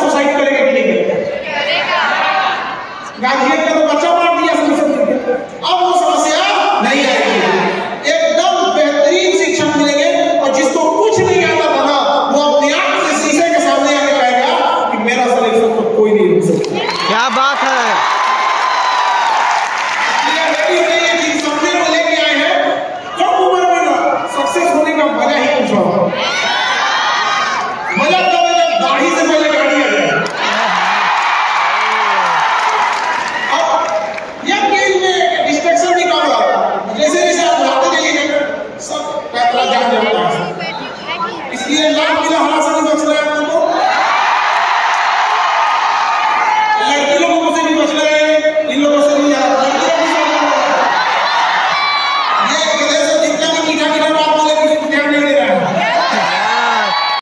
Suicide करेगा कि नहीं करेगा? गार्जियन